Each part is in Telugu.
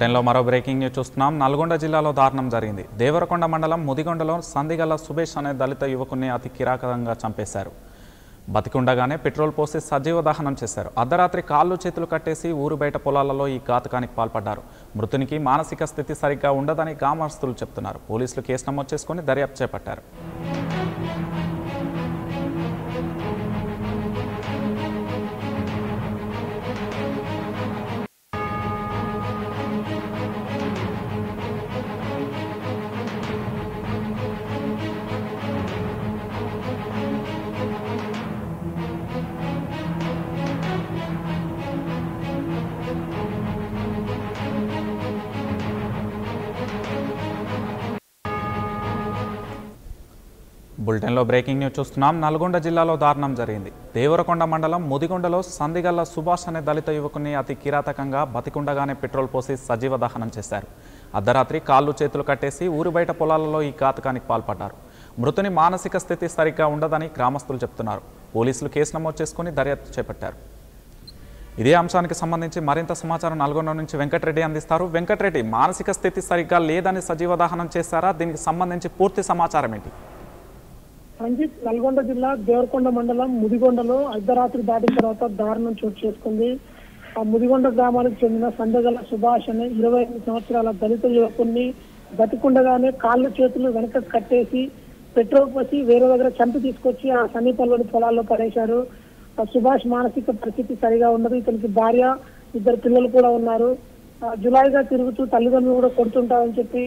బులెటిన్లో మరో బ్రేకింగ్ న్యూస్ చూస్తున్నాం. నల్గొండ జిల్లాలో దారుణం జరిగింది. దేవరకొండ మండలం ముదిగొండలో సందిగల్ల సుభేష్ అనే దళిత యువకుని అతి కిరాతకంగా చంపేశారు. బతికుండగానే పెట్రోల్ పోసి సజీవ దహనం చేశారు. అర్ధరాత్రి కాళ్ళు చేతులు కట్టేసి ఊరు బయట పొలాలలో ఈ ఘాతకానికి పాల్పడ్డారు. మృతునికి మానసిక స్థితి సరిగ్గా ఉండదని గ్రామస్తులు చెప్తున్నారు. పోలీసులు కేసు నమోదు చేసుకుని దర్యాప్తు చేపట్టారు. బులెటిన్లో బ్రేకింగ్ న్యూస్ చూస్తున్నాం. నల్గొండ జిల్లాలో దారుణం జరిగింది. దేవరకొండ మండలం ముదిగొండలో సందిగల్ల సుభాష్ అనే దళిత యువకుని అతి కిరాతకంగా బతికుండగానే పెట్రోల్ పోసి సజీవ దహనం చేశారు. అర్ధరాత్రి కాళ్ళు చేతులు కట్టేసి ఊరు బయట పొలాలలో ఈ ఘాతకానికి పాల్పడ్డారు. మృతుని మానసిక స్థితి సరిగ్గా ఉండదని గ్రామస్తులు చెప్తున్నారు. పోలీసులు కేసు నమోదు చేసుకుని దర్యాప్తు చేపట్టారు. ఇదే అంశానికి సంబంధించి మరింత సమాచారం నల్గొండ నుంచి వెంకటరెడ్డి అందిస్తారు. వెంకటరెడ్డి, మానసిక స్థితి సరిగ్గా లేదని సజీవ దహనం చేశారా? దీనికి సంబంధించి పూర్తి సమాచారం ఏంటి? సంజీత్, నల్గొండ జిల్లా దేవరకొండ మండలం ముదిగొండలో అర్ధరాత్రి దాటిన తర్వాత దారుణం చోటు చేసుకుంది. ఆ ముదిగొండ గ్రామానికి చెందిన సందిగల్ల సుభాష్ అనే 25 సంవత్సరాల దళిత యువకుడిని బతికుండగానే కాళ్ళు చేతులు వెనక కట్టేసి పెట్రోల్ పోసి వేరే దగ్గర చంపి తీసుకొచ్చి ఆ సమీపంలోని పొలాల్లో పడేశారు. ఆ సుభాష్ మానసిక పరిస్థితి సరిగా ఉండదు. ఇతనికి భార్య, 2 పిల్లలు కూడా ఉన్నారు. జులాయిగా తిరుగుతూ తల్లిదండ్రులు కూడా కొడుతుంటారని చెప్పి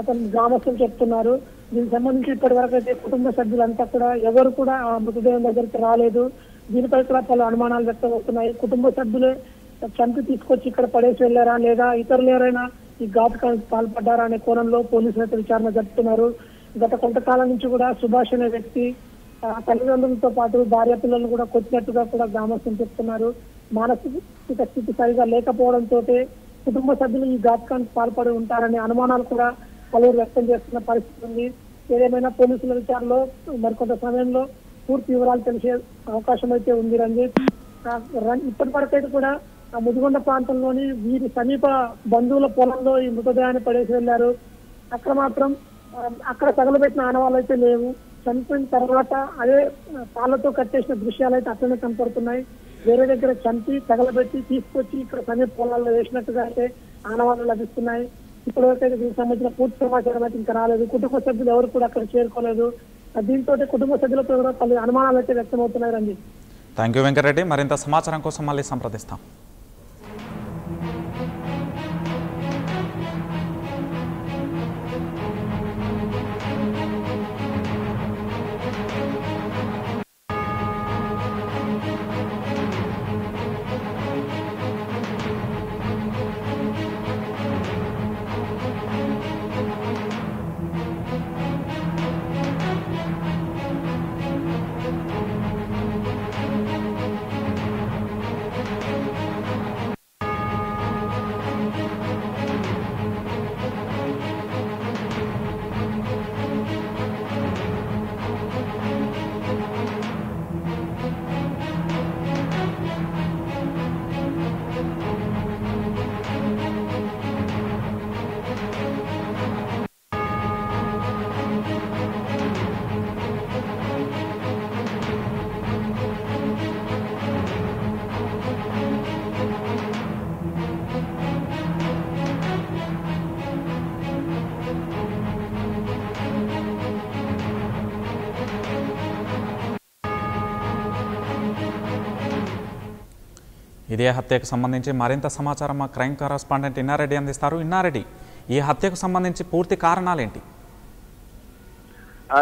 అతను గ్రామస్తులు చెప్తున్నారు. దీనికి సంబంధించి ఇప్పటి వరకు అయితే కుటుంబ సభ్యులంతా కూడా ఎవరు కూడా ఆ మృతదేహం దగ్గరికి రాలేదు. దీనిపై కూడా పలు అనుమానాలు వ్యక్తమవుతున్నాయి. కుటుంబ సభ్యులే చంపి తీసుకొచ్చి ఇక్కడ పడేసి వెళ్లారా, లేదా ఇతరులు ఎవరైనా ఈ ఘాతుకానికి పాల్పడ్డారా అనే కోణంలో పోలీసులు అయితే విచారణ జరుపుతున్నారు. గత కొంతకాలం నుంచి కూడా సుభాష్ అనే వ్యక్తి తల్లిదండ్రులతో పాటు భార్య, పిల్లలను కూడా కొట్టినట్టుగా కూడా గ్రామస్తులు చెప్తున్నారు. మానసిక స్థితి సరిగా లేకపోవడంతో కుటుంబ సభ్యులు ఈ ఘాతుకానికి పాల్పడి ఉంటారనే అనుమానాలు కూడా పలువురు వ్యక్తం చేస్తున్న పరిస్థితి ఉంది. ఏదేమైనా పోలీసుల విచారణలో మరికొంత సమయంలో పూర్తి వివరాలు తెలిసే అవకాశం అయితే ఉంది. రంజిత్, ఇప్పటి వరకు అయితే కూడా ముదిగొండ ప్రాంతంలోని వీరి సమీప బంధువుల పొలంలో ఈ మృతదేహాన్ని పడేసి వెళ్లారు. అక్కడ మాత్రం అక్కడ తగలబెట్టిన ఆనవాళ్ళు అయితే లేవు. చనిపోయిన తర్వాత అదే తాళ్లతో కట్టేసిన దృశ్యాలు అయితే అట్లనే కనపడుతున్నాయి. వేరే దగ్గర చంపి తగలబెట్టి తీసుకొచ్చి ఇక్కడ సమీప పొలాల్లో వేసినట్టుగా అయితే ఆనవాళ్ళు లభిస్తున్నాయి. ఇప్పటివరకైతే దీనికి సంబంధించిన పూర్తి సమాచారం అయితే ఇంకా రాలేదు. కుటుంబ సభ్యులు ఎవరు కూడా అక్కడ చేరుకోలేదు. దీంతో కుటుంబ సభ్యులతో పలు అనుమానాలు అయితే వ్యక్తమవుతున్నాయి. రండి, థ్యాంక్ యూ వెంకటరెడ్డి. మరింత సమాచారం కోసం మళ్ళీ సంప్రదిస్తాం. ఇదే హత్యకు సంబంధించి మరింత సమాచారం మా క్రైమ్ కరస్పాండెంట్ ఇన్నారెడ్డి అందిస్తారు. ఇన్నారెడ్డి, ఈ హత్యకు సంబంధించి పూర్తి కారణాలేంటి?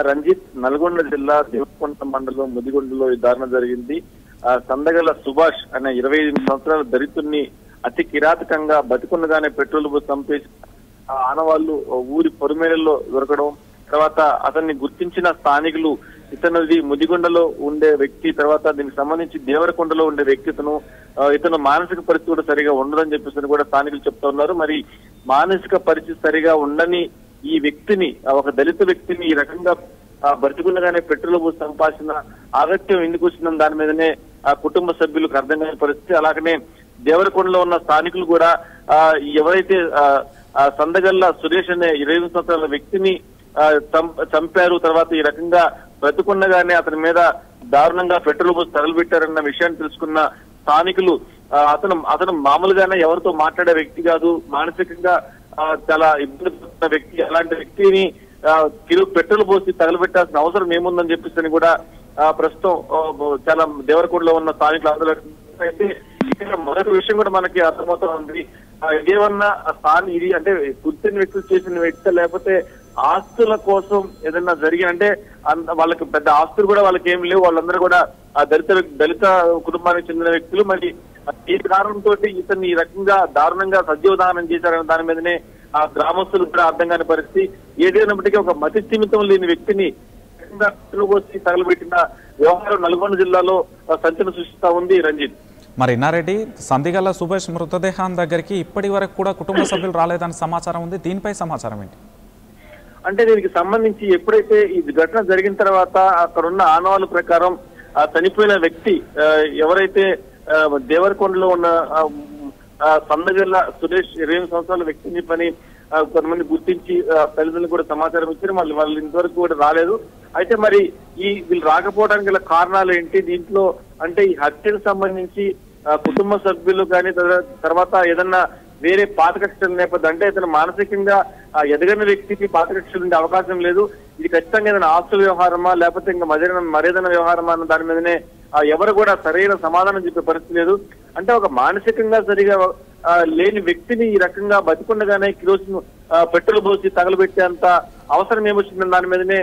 రంజిత్, నల్గొండ జిల్లా దేవరకొండ మండలం ముదిగొండలో ఈ దారుణం జరిగింది. సందిగల్ల సుభాష్ అనే 25 సంవత్సరాల దళితుడిని అతి కిరాతకంగా బతికుండగానే పెట్రోల్ చంపేసి ఆనవాళ్లు ఊరి పొరుమేళ్లలో దొరకడం, తర్వాత అతన్ని గుర్తించిన స్థానికులు ఇతనుది ముదిగొండలో ఉండే వ్యక్తి, తర్వాత దీనికి సంబంధించి దేవరకొండలో ఉండే వ్యక్తి, ఇతను మానసిక పరిస్థితి కూడా సరిగా ఉండదని చెప్పేసి కూడా స్థానికులు చెప్తా ఉన్నారు. మరి మానసిక పరిస్థితి సరిగా ఉండని ఈ వ్యక్తిని, ఒక దళిత వ్యక్తిని ఈ రకంగా బతికుండగానే పెట్రోల్ సంపాదించిన అగత్యం ఎందుకు వచ్చిందని దాని మీదనే ఆ కుటుంబ సభ్యులకు అర్థం కాని పరిస్థితి. అలాగనే దేవరకొండలో ఉన్న స్థానికులు కూడా ఎవరైతే సందగల్ల సురేష్ అనే 20 సంవత్సరాల వ్యక్తిని చంపారు తర్వాత ఈ రకంగా ప్రతికొన్నగానే అతని మీద దారుణంగా పెట్రోల్ పోసి తగలబెట్టారన్న విషయాన్ని తెలుసుకున్న స్థానికులు అతను మామూలుగానే ఎవరితో మాట్లాడే వ్యక్తి కాదు, మానసికంగా చాలా ఇబ్బంది పడుతున్న వ్యక్తి, అలాంటి వ్యక్తిని పెట్రోల్ పోసి తగలబెట్టాల్సిన అవసరం ఏముందని చెప్పేసి కూడా ప్రస్తుతం చాలా దేవరకొండలో ఉన్న స్థానికులు ఆందోళన అయితే ఇక్కడ మరొక విషయం కూడా మనకి అర్థమవుతా ఉంది. ఏమన్నా స్థాని ఇది అంటే గుర్తిని వ్యక్తులు చేసిన వ్యక్తి లేకపోతే ఆస్తుల కోసం ఏదన్నా జరిగిన అంటే వాళ్ళకి పెద్ద ఆస్తులు కూడా వాళ్ళకి ఏమి లేవు, వాళ్ళందరూ కూడా దళిత కుటుంబానికి చెందిన వ్యక్తులు. మరి ఈ కారణంతో ఇతన్ని ఈ రకంగా దారుణంగా సజీవదానం చేశారన్న దాని మీదనే ఆ గ్రామస్తులు కూడా అర్థం కాని పరిస్థితి. ఏదైనప్పటికీ ఒక మతి స్థిమితం లేని వ్యక్తిని తగలబెట్టిన వ్యవహారం నల్గొండ జిల్లాలో సంచలనం సృష్టిస్తా ఉంది. రంజిత్, మరి నారెడ్డి సందిగల్ల సుభేష్ మృతదేహం దగ్గరికి ఇప్పటి వరకు కూడా కుటుంబ సభ్యులు రాలేదని సమాచారం ఉంది, దీనిపై సమాచారం ఏంటి? అంటే దీనికి సంబంధించి ఎప్పుడైతే ఈ ఘటన జరిగిన తర్వాత అక్కడున్న ఆనవాళ్ళ ప్రకారం ఆ చనిపోయిన వ్యక్తి ఎవరైతే దేవరకొండలో ఉన్న సందగల్ల సురేష్ 20 సంవత్సరాల వ్యక్తిని పని కొంతమంది గుర్తించి తల్లిదండ్రులు కూడా సమాచారం ఇచ్చారు. మళ్ళీ వాళ్ళు ఇంతవరకు కూడా రాలేదు. అయితే మరి ఈ వీళ్ళు రాకపోవడానికి గల కారణాలు ఏంటి, దీంట్లో అంటే ఈ హత్యకు సంబంధించి కుటుంబ సభ్యులు కానీ తర్వాత ఏదన్నా వేరే పాతకక్షల నేపథ్యం అంటే ఇతను మానసికంగా ఎదగని వ్యక్తికి పాతకక్షలు ఉండే అవకాశం లేదు. ఇది ఖచ్చితంగా ఏదైనా ఆస్తుల వ్యవహారమా లేకపోతే ఇంకా మరేదైనా వ్యవహారమా అన్న దాని మీదనే ఎవరు కూడా సరైన సమాధానం చెప్పే పరిస్థితి లేదు. అంటే ఒక మానసికంగా సరిగా లేని వ్యక్తిని ఈ రకంగా బతికుండగానే కిరోసిన్ పెట్రోల్ పోసి తగలబెట్టేంత అవసరం ఏమొచ్చిందన్న దాని మీదనే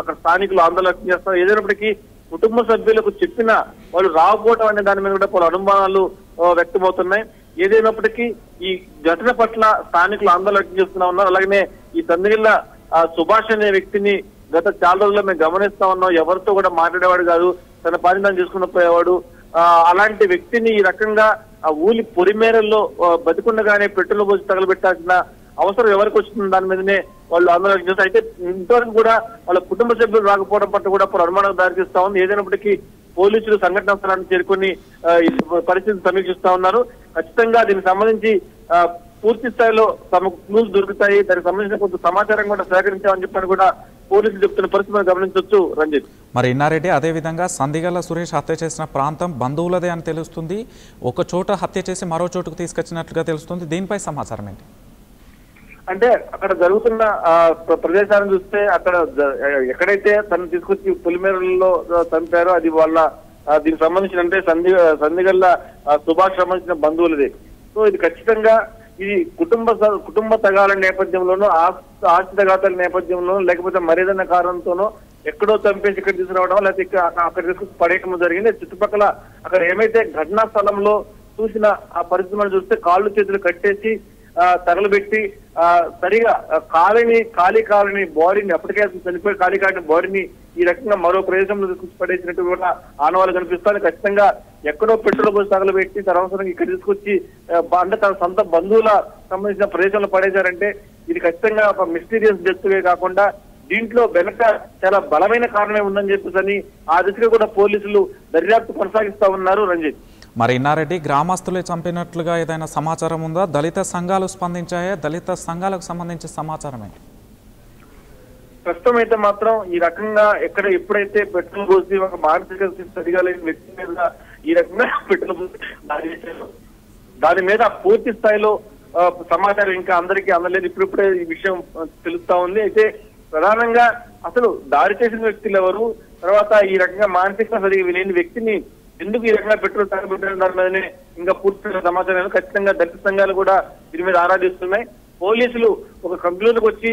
అక్కడ స్థానికులు ఆందోళన చేస్తారు. ఏదైనప్పటికీ కుటుంబ సభ్యులకు చెప్పినా వాళ్ళు రాకపోవటం అనే దాని మీద కూడా పలు అనుమానాలు వ్యక్తమవుతున్నాయి. ఏదైనప్పటికీ ఈ ఘటన పట్ల స్థానికులు ఆందోళన చేస్తూనే ఉన్నారు. అలాగనే ఈ సందగిల్ల సుభాష్ అనే వ్యక్తిని గత చాలా రోజుల్లో మేము గమనిస్తా ఉన్నాం, ఎవరితో కూడా మాట్లాడేవాడు కాదు, తన పని తాను చేసుకుని పోయేవాడు. అలాంటి వ్యక్తిని ఈ రకంగా ఊలి పొరిమేరల్లో బతికుండగానే పెట్రోల్ పోసి తగలబెట్టాల్సిన అవసరం ఎవరికి వచ్చింది దాని మీదనే వాళ్ళు ఆందోళన చేస్తారు. అయితే ఇంతవరకు కూడా వాళ్ళ కుటుంబ సభ్యులు రాకపోవడం పట్ల కూడా అనుమానం దారితీస్తా ఉంది. ఏదైనప్పటికీ పోలీసులు సంఘటనా స్థలానికి చేరుకుని పరిస్థితిని సమీక్షిస్తా ఉన్నారు. ఖచ్చితంగా దీనికి సంబంధించి పూర్తి స్థాయిలో తమకు క్లూస్ దొరుకుతాయి, దానికి సంబంధించిన కొంత సమాచారం కూడా సేకరించామని చెప్పని కూడా పోలీసులు చెప్తున్న పరిస్థితి మనం గమనించవచ్చు. రంజిత్, మరి ఇన్నారెడ్డి, అదేవిధంగా సందిగల్ల సురేష్ హత్య చేసిన ప్రాంతం బంధువులదే అని తెలుస్తుంది. ఒక చోట హత్య చేసి మరో చోటుకు తీసుకొచ్చినట్లుగా తెలుస్తుంది, దీనిపై సమాచారం ఏంటి? అంటే అక్కడ జరుగుతున్న ప్రదేశాలను చూస్తే అక్కడ ఎక్కడైతే తను తీసుకొచ్చి పొలిమేరల్లో చంపారో అది వాళ్ళ దీనికి సంబంధించిన అంటే సందిగల్ల సుభాష్ సంబంధించిన బంధువులదే. సో ఇది ఖచ్చితంగా ఇది కుటుంబ తగాల నేపథ్యంలోనూ ఆస్తి తగాతల నేపథ్యంలోనూ లేకపోతే మరేదైనా కారణంతోనో ఎక్కడో చంపేసి ఇక్కడ తీసుకురావడం లేకపోతే అక్కడ తీసుకొచ్చి పడేయడం జరిగింది. చుట్టుపక్కల అక్కడ ఏమైతే ఘటనా స్థలంలో చూసిన ఆ పరిస్థితి మనం చూస్తే కాళ్ళు చేతులు కట్టేసి తగలబెట్టి సరిగా ఖాళీ కాలని బాడీని అప్పటికే చనిపోయి ఖాళీ కాలిన బాడీని ఈ రకంగా మరో ప్రదేశంలో తీసుకొచ్చి పడేసినట్టు కూడా ఆనవాళ్ళు కనిపిస్తాను. ఖచ్చితంగా ఎక్కడో పెట్రోల్ పోసి తగలబెట్టి తరవసరంగా ఇక్కడ తీసుకొచ్చి అంటే తన సొంత బంధువుల సంబంధించిన ప్రదేశంలో పడేశారంటే ఇది ఖచ్చితంగా ఒక మిస్టీరియస్ డెత్వే కాకుండా దీంట్లో వెనక చాలా బలమైన కారణమే ఉందని చెప్పేసి ఆ దిశగా కూడా పోలీసులు దర్యాప్తు కొనసాగిస్తా ఉన్నారు. రంజిత్, మరి ఇన్నారెడ్డి, గ్రామస్తులే చంపినట్లుగా ఏదైనా సమాచారం ఉందా? దళిత సంఘాలు స్పందించాయా? దళిత సంఘాలకు సంబంధించిన సమాచారం ఏంటి? ప్రస్తుతం అయితే మాత్రం ఈ రకంగా ఎప్పుడైతే పెట్రోల్ పోసి ఒక మానసిక సరిగా లేని వ్యక్తి మీద ఈ రకంగా పెట్రోల్ పోసి దాని మీద పూర్తి స్థాయిలో సమాచారం ఇంకా అందరికీ అందలేదు. ఇప్పుడిప్పుడే ఈ విషయం తెలుస్తా ఉంది. అయితే ప్రధానంగా అసలు దాడి చేసిన వ్యక్తులు ఎవరు, తర్వాత ఈ రకంగా మానసికంగా సరిగా లేని వ్యక్తిని ఎందుకు ఈ రకంగా పెట్రోల్ తగలబెట్టిన దాని మీదనే ఇంకా పూర్తి సమాచారం ఖచ్చితంగా దళిత సంఘాలు కూడా దీని మీద ఆరాధిస్తున్నాయి. పోలీసులు ఒక కంక్లూజన్‌కి వచ్చి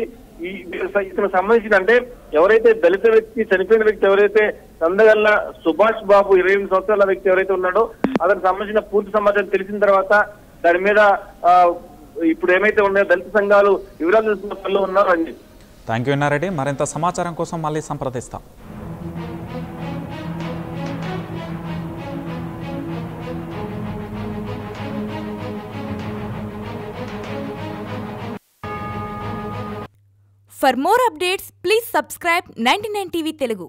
ఇతను సంబంధించిన అంటే ఎవరైతే దళిత వ్యక్తి చనిపోయిన వ్యక్తి ఎవరైతే సందగల్ల సుభాష్ బాబు 20 సంవత్సరాల వ్యక్తి ఎవరైతే ఉన్నాడో అతనికి సంబంధించిన పూర్తి సమాచారం తెలిసిన తర్వాత దాని మీద ఇప్పుడు ఏమైతే ఉన్నాయో దళిత సంఘాలు వివరాలు తెలుసుకున్న పనిలో ఉన్నారు. అండి, థ్యాంక్ యూ నారెడ్డి. మరింత సమాచారం కోసం మళ్ళీ సంప్రదిస్తాం. For more updates, please subscribe 99TV Telugu.